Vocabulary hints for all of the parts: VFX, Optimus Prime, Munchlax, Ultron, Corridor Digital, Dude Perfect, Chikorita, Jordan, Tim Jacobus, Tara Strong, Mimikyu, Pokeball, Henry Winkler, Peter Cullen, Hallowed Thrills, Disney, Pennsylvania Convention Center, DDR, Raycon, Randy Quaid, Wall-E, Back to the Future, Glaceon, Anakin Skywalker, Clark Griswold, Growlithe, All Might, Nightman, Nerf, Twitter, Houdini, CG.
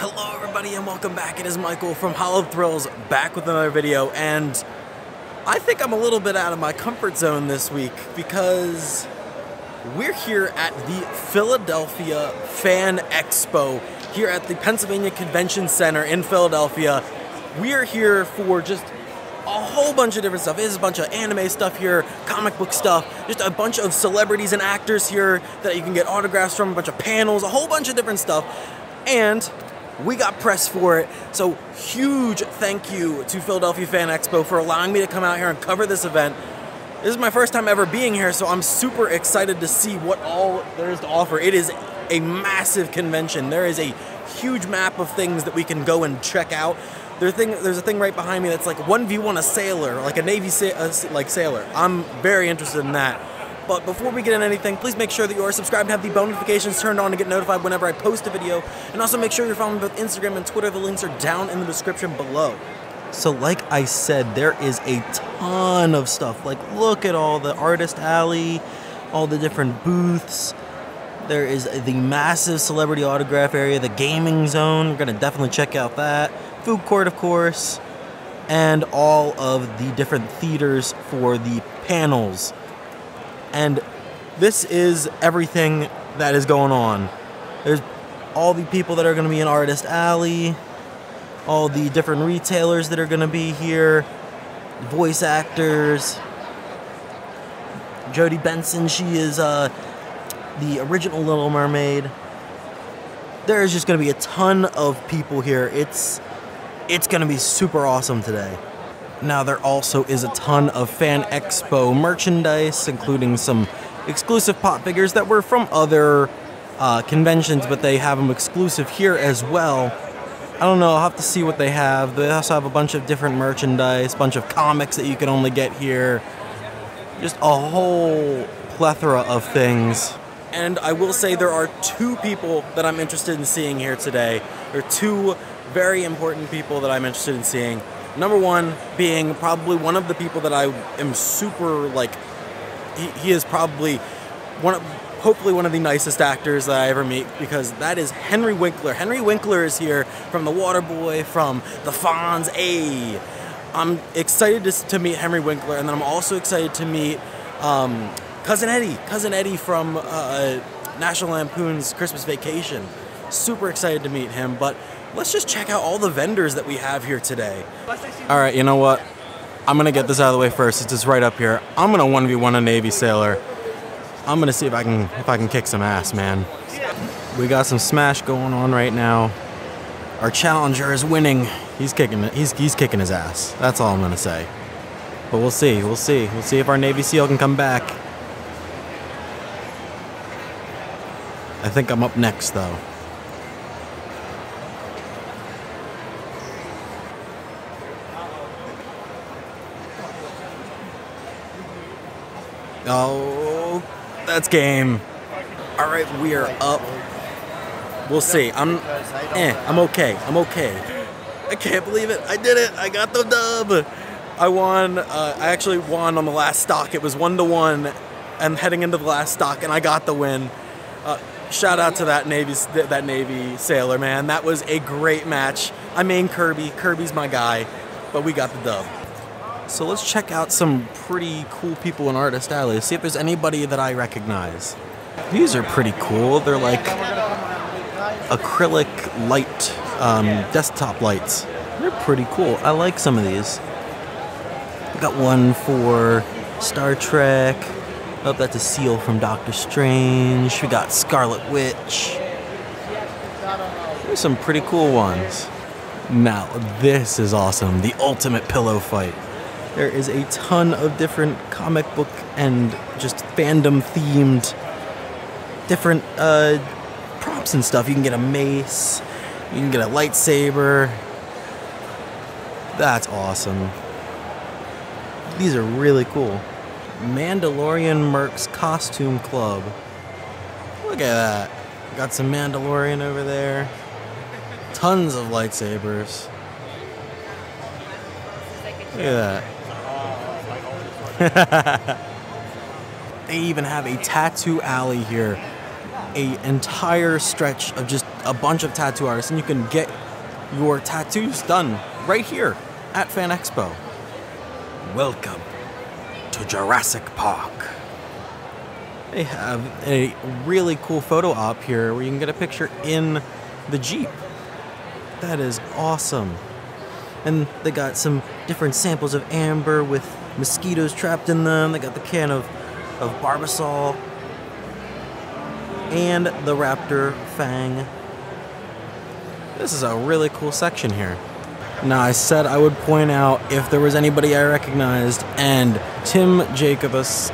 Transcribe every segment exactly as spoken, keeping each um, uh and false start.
Hello everybody and welcome back. It is Michael from Hallowed Thrills, back with another video, and I think I'm a little bit out of my comfort zone this week because we're here at the Philadelphia Fan Expo here at the Pennsylvania Convention Center in Philadelphia. We are here for just a whole bunch of different stuff. There's a bunch of anime stuff here, comic book stuff, just a bunch of celebrities and actors here that you can get autographs from, a bunch of panels, a whole bunch of different stuff, and we got pressed for it, so huge thank you to Philadelphia Fan Expo for allowing me to come out here and cover this event. This is my first time ever being here, so I'm super excited to see what all there is to offer. It is a massive convention. There is a huge map of things that we can go and check out. There thing, there's a thing right behind me that's like one v one a sailor, like a Navy sa uh, like sailor. I'm very interested in that. But before we get into anything, please make sure that you are subscribed and have the bell notifications turned on to get notified whenever I post a video. And also make sure you're following both Instagram and Twitter. The links are down in the description below. So like I said, there is a ton of stuff. Like, look at all the artist alley, all the different booths. There is the massive celebrity autograph area, the gaming zone. We're gonna definitely check out that. Food court, of course. And all of the different theaters for the panels. And this is everything that is going on. There's all the people that are going to be in Artist Alley, all the different retailers that are going to be here, voice actors. Jodi Benson, she is uh, the original Little Mermaid. There is just going to be a ton of people here. It's, it's going to be super awesome today. Now there also is a ton of Fan Expo merchandise, including some exclusive pop figures that were from other uh, conventions, but they have them exclusive here as well. I don't know, I'll have to see what they have. They also have a bunch of different merchandise, bunch of comics that you can only get here. Just a whole plethora of things. And I will say there are two people that I'm interested in seeing here today. There are two very important people that I'm interested in seeing. Number one being probably one of the people that I am super, like, he, he is probably one of, hopefully one of the nicest actors that I ever meet, because that is Henry Winkler. Henry Winkler is here from The Waterboy, from The Fonz. A. I'm excited to, to meet Henry Winkler, and then I'm also excited to meet um, Cousin Eddie. Cousin Eddie from uh, National Lampoon's Christmas Vacation. Super excited to meet him, but let's just check out all the vendors that we have here today. All right, you know what? I'm gonna get this out of the way first. It's just right up here. I'm gonna one v one a Navy sailor. I'm gonna see if I can if I can kick some ass, man. We got some smash going on right now. Our challenger is winning. He's kicking he's he's kicking his ass. That's all I'm gonna say. But we'll see. We'll see. We'll see if our Navy SEAL can come back. I think I'm up next though. Oh, that's game. All right, we are up. We'll see. I'm, eh, I'm okay. I'm okay. I can't believe it. I did it. I got the dub. I won. Uh, I actually won on the last stock. It was one to one, and heading into the last stock, and I got the win. Uh, shout out to that Navy, that Navy sailor, man. That was a great match. I main Kirby. Kirby's my guy, but we got the dub. So let's check out some pretty cool people in Artist Alley, see if there's anybody that I recognize. These are pretty cool. They're like acrylic light, um, desktop lights. They're pretty cool. I like some of these. I got one for Star Trek. Oh, that's a seal from Doctor Strange. We got Scarlet Witch. There's some pretty cool ones. Now, this is awesome. The ultimate pillow fight. There is a ton of different comic book and just fandom-themed different uh, props and stuff. You can get a mace, you can get a lightsaber. That's awesome. These are really cool. Mandalorian Mercs Costume Club. Look at that. Got some Mandalorian over there. Tons of lightsabers. Look at that. They even have a tattoo alley here. An entire stretch of just a bunch of tattoo artists, and you can get your tattoos done right here at Fan Expo. Welcome to Jurassic Park. They have a really cool photo op here where you can get a picture in the Jeep. That is awesome. And they got some different samples of amber with mosquitoes trapped in them. They got the can of, of Barbasol and the raptor fang. This is a really cool section here. Now, I said I would point out if there was anybody I recognized, and Tim Jacobus,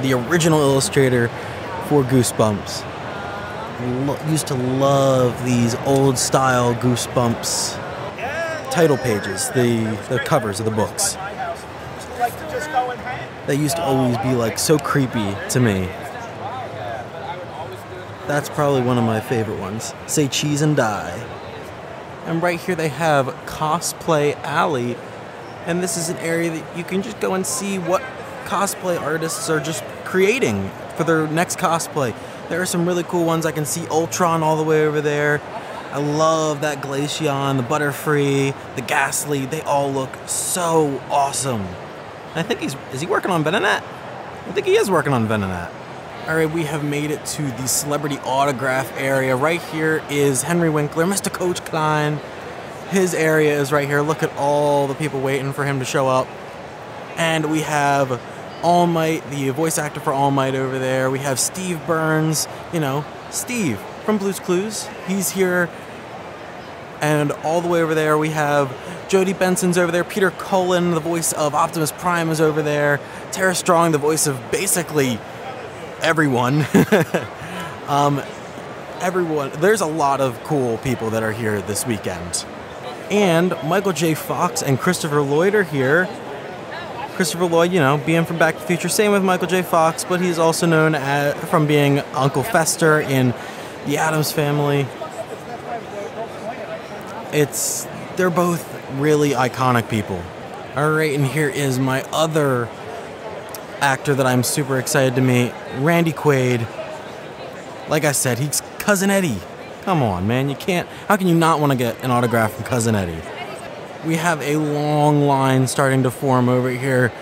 the original illustrator for Goosebumps, Lo- used to love these old-style Goosebumps title pages, the, the covers of the books. They used to always be like so creepy to me. That's probably one of my favorite ones. Say cheese and die. And right here they have Cosplay Alley. And this is an area that you can just go and see what cosplay artists are just creating for their next cosplay. There are some really cool ones. I can see Ultron all the way over there. I love that Glaceon, the Butterfree, the Ghastly. They all look so awesome. And I think he's, is he working on Veninat? I think he is working on Veninat. All right, we have made it to the celebrity autograph area. Right here is Henry Winkler, Mister Coach Klein. His area is right here. Look at all the people waiting for him to show up. And we have All Might, the voice actor for All Might over there. We have Steve Burns, you know, Steve from Blue's Clues. He's here. And all the way over there, we have Jodi Benson's over there. Peter Cullen, the voice of Optimus Prime, is over there. Tara Strong, the voice of basically everyone. um, everyone. There's a lot of cool people that are here this weekend. And Michael J. Fox and Christopher Lloyd are here. Christopher Lloyd, you know, being from Back to the Future. Same with Michael J. Fox, but he's also known as, from being Uncle Fester in The Addams Family. It's, they're both really iconic people. All right, and here is my other actor that I'm super excited to meet, Randy Quaid. Like I said, he's Cousin Eddie. Come on, man, you can't, how can you not want to get an autograph from Cousin Eddie? We have a long line starting to form over here,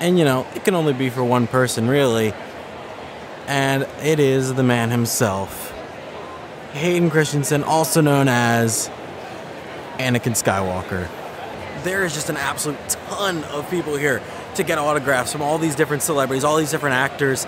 and you know, it can only be for one person, really, and it is the man himself, Hayden Christensen, also known as Anakin Skywalker. There is just an absolute ton of people here to get autographs from all these different celebrities, all these different actors.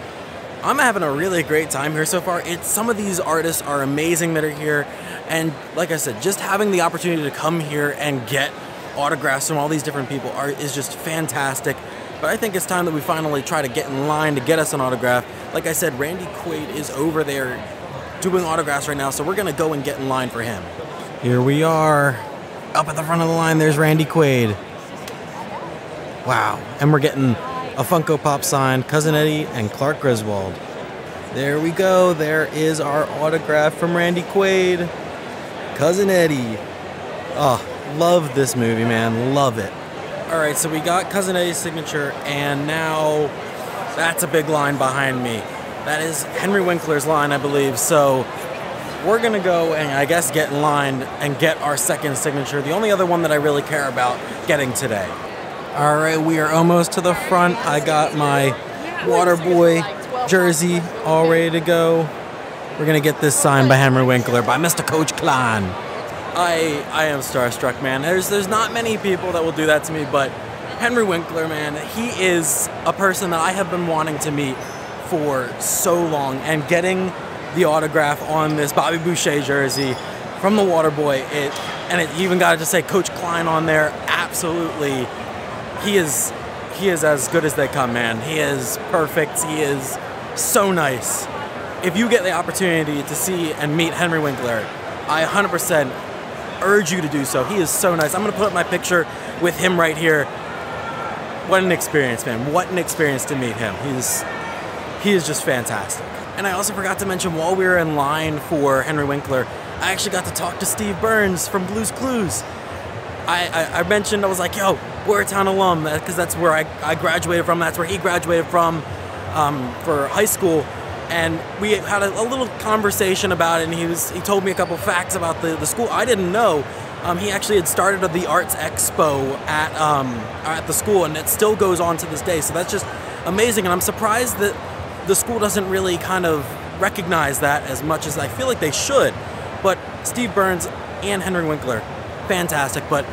I'm having a really great time here so far. It's, some of these artists are amazing that are here. And like I said, just having the opportunity to come here and get autographs from all these different people are, is just fantastic. But I think it's time that we finally try to get in line to get us an autograph. Like I said, Randy Quaid is over there doing autographs right now, so we're gonna go and get in line for him. Here we are. Up at the front of the line, there's Randy Quaid. Wow, and we're getting a Funko Pop signed, Cousin Eddie and Clark Griswold. There we go, there is our autograph from Randy Quaid. Cousin Eddie. Oh, love this movie, man, love it. All right, so we got Cousin Eddie's signature, and now that's a big line behind me. That is Henry Winkler's line, I believe, so we're gonna go and I guess get in line and get our second signature, the only other one that I really care about getting today. All right, we are almost to the front. I got my Waterboy jersey all ready to go. We're gonna get this signed by Henry Winkler, by Mister Coach Klein. I I am starstruck, man. There's there's not many people that will do that to me, but Henry Winkler, man, he is a person that I have been wanting to meet for so long, and getting the autograph on this Bobby Boucher jersey from the Waterboy, it and it even got to say Coach Klein on there. Absolutely. He is, he is as good as they come, man. He is perfect. He is so nice. If you get the opportunity to see and meet Henry Winkler, I one hundred percent urge you to do so. He is so nice. I'm gonna put up my picture with him right here. What an experience, man. What an experience to meet him. He's, he is just fantastic. And I also forgot to mention, while we were in line for Henry Winkler, I actually got to talk to Steve Burns from Blue's Clues. I, I, I mentioned, I was like, yo, we're a town alum, because that's where I, I graduated from, that's where he graduated from um, for high school, and we had a, a little conversation about it, and he was he told me a couple facts about the, the school. I didn't know. Um, he actually had started the Arts Expo at um, at the school, and it still goes on to this day. So that's just amazing, and I'm surprised that the school doesn't really kind of recognize that as much as I feel like they should. But Steve Burns and Henry Winkler, fantastic. But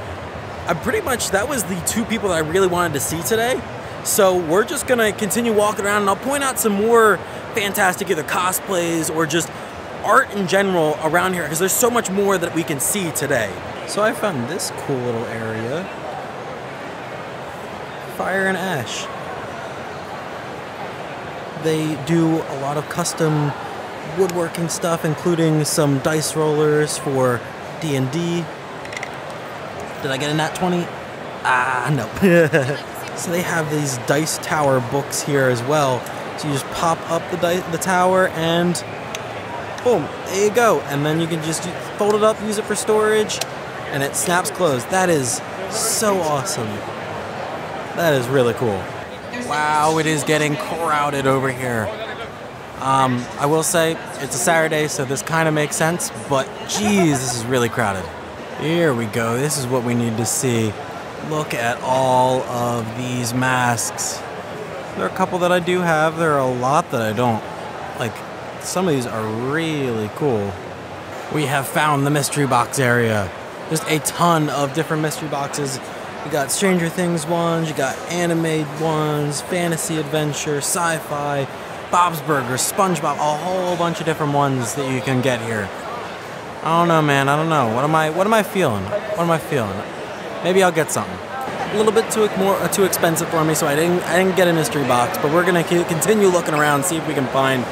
I'm pretty much, that was the two people that I really wanted to see today. So we're just gonna continue walking around, and I'll point out some more fantastic either cosplays or just art in general around here, because there's so much more that we can see today. So I found this cool little area. Fire and Ash. They do a lot of custom woodworking stuff, including some dice rollers for D and D. Did I get a nat twenty? Ah, no. So they have these dice tower books here as well. So you just pop up the, di the tower and boom, there you go. And then you can just fold it up, use it for storage, and it snaps closed. That is so awesome. That is really cool. Wow, it is getting crowded over here. Um, I will say, it's a Saturday, so this kind of makes sense, but geez, this is really crowded. Here we go, this is what we need to see. Look at all of these masks. There are a couple that I do have, there are a lot that I don't. Like, some of these are really cool. We have found the mystery box area. Just a ton of different mystery boxes. You got Stranger Things ones, you got anime ones, fantasy adventure, sci-fi, Bob's Burgers, SpongeBob, a whole bunch of different ones that you can get here. I don't know, man, I don't know. What am I what am I feeling? What am I feeling? Maybe I'll get something. A little bit too more too expensive for me, so I didn't I didn't get a mystery box, but we're going to continue looking around, see if we can find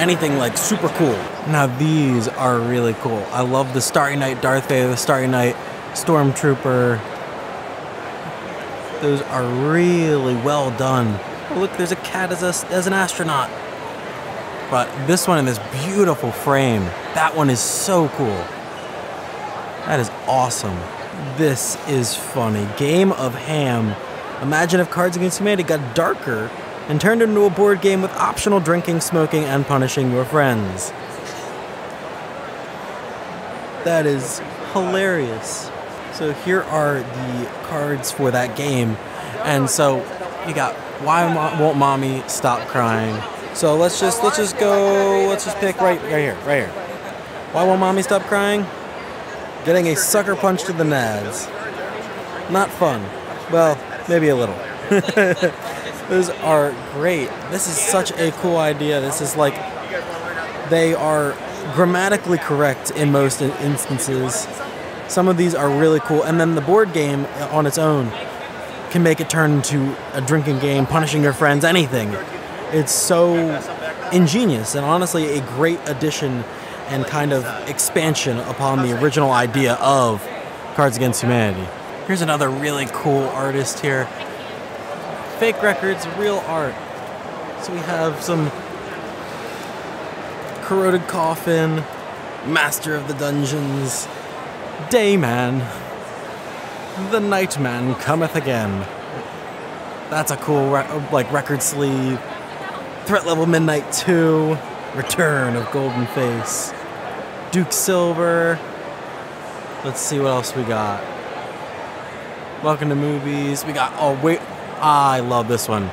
anything like super cool. Now these are really cool. I love the Starry Night Darth Vader, the Starry Night Stormtrooper. Those are really well done. Oh, look, there's a cat as, a, as an astronaut. But this one in this beautiful frame, that one is so cool. That is awesome. This is funny. Game of Ham. Imagine if Cards Against Humanity got darker and turned into a board game with optional drinking, smoking, and punishing your friends. That is hilarious. So here are the cards for that game. And so you got Why Mo- Won't Mommy Stop Crying? So let's just let's just go let's just pick right right here, right here. Why Won't Mommy Stop Crying? Getting a sucker punch to the nads. Not fun. Well, maybe a little. Those are great. This is such a cool idea. This is like, they are grammatically correct in most instances. Some of these are really cool, and then the board game on its own can make it turn into a drinking game, punishing your friends, anything. It's so ingenious, and honestly a great addition and kind of expansion upon the original idea of Cards Against Humanity. Here's another really cool artist here. Fake records, real art. So we have some Corroded Coffin, Master of the Dungeons, Dayman, the Nightman Cometh Again. That's a cool re like record sleeve. Threat Level Midnight two, Return of Golden Face, Duke Silver. Let's see what else we got. Welcome to Movies. We got, oh wait, ah, I love this one.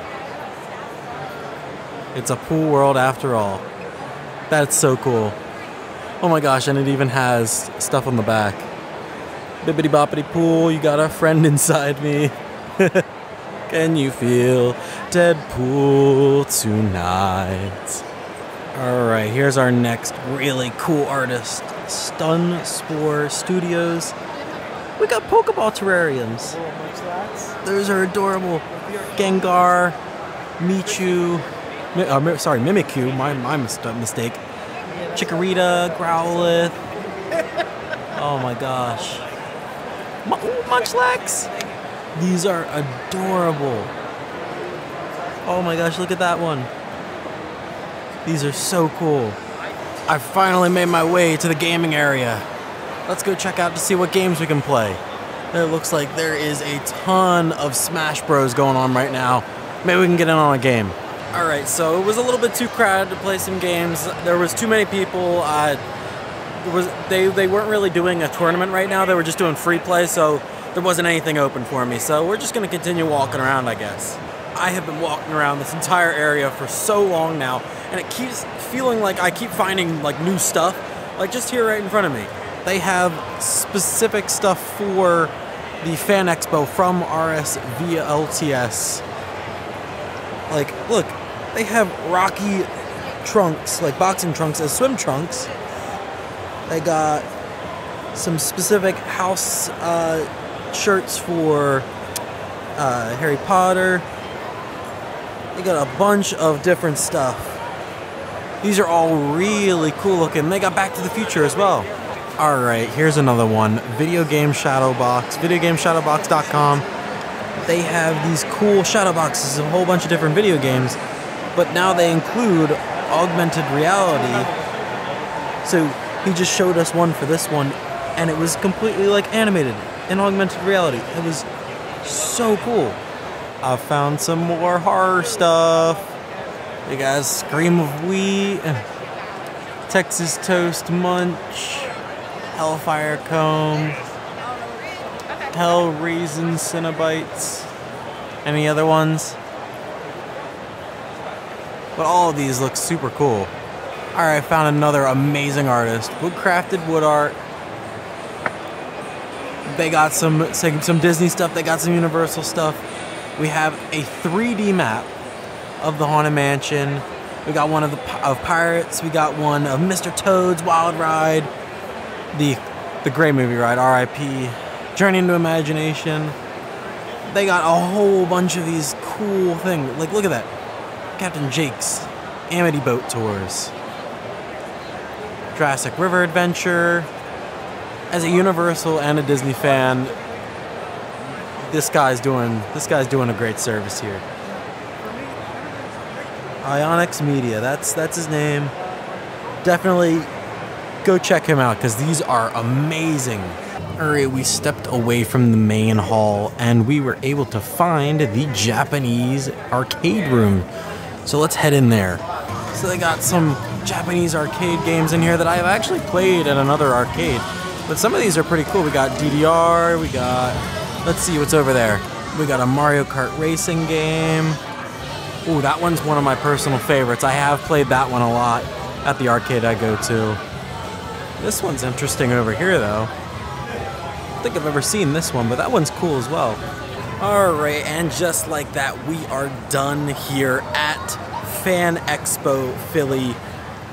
It's a Pool World After All. That's so cool. Oh my gosh, and it even has stuff on the back. Bibbidi boppity pool, you got a friend inside me. Can you feel Deadpool tonight? Alright, here's our next really cool artist, Stun Spore Studios. We got Pokeball terrariums. Those are adorable. Gengar, Michu, uh, sorry, Mimikyu, my, my mistake. Chikorita, Growlithe. Oh my gosh. Ooh, Munchlax! These are adorable. Oh my gosh, look at that one. These are so cool. I finally made my way to the gaming area. Let's go check out to see what games we can play. It looks like there is a ton of Smash Bros going on right now. Maybe we can get in on a game. Alright, so it was a little bit too crowded to play some games. There was too many people. Uh, it was, they, they weren't really doing a tournament right now. They were just doing free play, so there wasn't anything open for me. So we're just going to continue walking around, I guess. I have been walking around this entire area for so long now, and it keeps feeling like I keep finding like new stuff. Like just here right in front of me, they have specific stuff for the Fan Expo from R S via L T S. Like, look, they have Rocky trunks, like boxing trunks as swim trunks. They got some specific house uh, shirts for uh, Harry Potter. They got a bunch of different stuff. These are all really cool looking. They got Back to the Future as well. All right, here's another one. Video Game Shadow Box, video game shadow box dot com. They have these cool shadow boxes of a whole bunch of different video games, but now they include augmented reality. So he just showed us one for this one, and it was completely like animated in augmented reality. It was so cool. I found some more horror stuff. You guys, Scream of Wheat, Texas Toast Munch, Hellfire Comb, Hell Raisin Cinnabites. Any other ones? But all of these look super cool. Alright, I found another amazing artist. Woodcrafted Wood Art. They got some, some Disney stuff. They got some Universal stuff. We have a three D map of the Haunted Mansion. We got one of, the, of Pirates. We got one of Mister Toad's Wild Ride. The, the great movie ride, R I P Journey into Imagination. They got a whole bunch of these cool things. Like, look at that. Captain Jake's Amity Boat Tours. Jurassic River Adventure. As a Universal and a Disney fan, this guy's doing this guy's doing a great service here. Ionix Media, that's that's his name. Definitely go check him out because these are amazing. Alright, we stepped away from the main hall and we were able to find the Japanese arcade room. So let's head in there. So they got some Japanese arcade games in here that I've actually played at another arcade. But some of these are pretty cool. We got D D R, we got... Let's see what's over there. We got a Mario Kart racing game. Ooh, that one's one of my personal favorites. I have played that one a lot at the arcade I go to. This one's interesting over here though. I don't think I've ever seen this one, but that one's cool as well. Alright, and just like that, we are done here at Fan Expo Philly.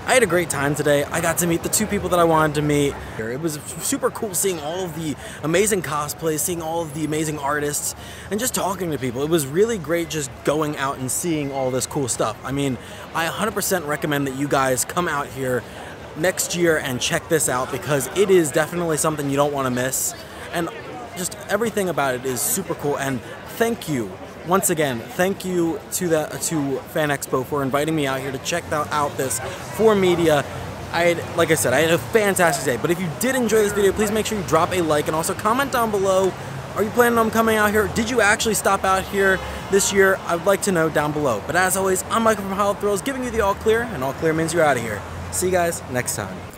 I had a great time today. I got to meet the two people that I wanted to meet. It was super cool seeing all of the amazing cosplays, seeing all of the amazing artists, and just talking to people. It was really great just going out and seeing all this cool stuff. I mean, I one hundred percent recommend that you guys come out here next year and check this out because it is definitely something you don't want to miss. And just everything about it is super cool. And thank you, once again, thank you to the to Fan Expo for inviting me out here to check out this for media. I had, like I said, I had a fantastic day. But if you did enjoy this video, please make sure you drop a like and also comment down below. Are you planning on coming out here? Did you actually stop out here this year? I'd like to know down below. But as always, I'm Michael from Hallowed Thrills, giving you the all clear, and all clear means you're out of here. See you guys next time.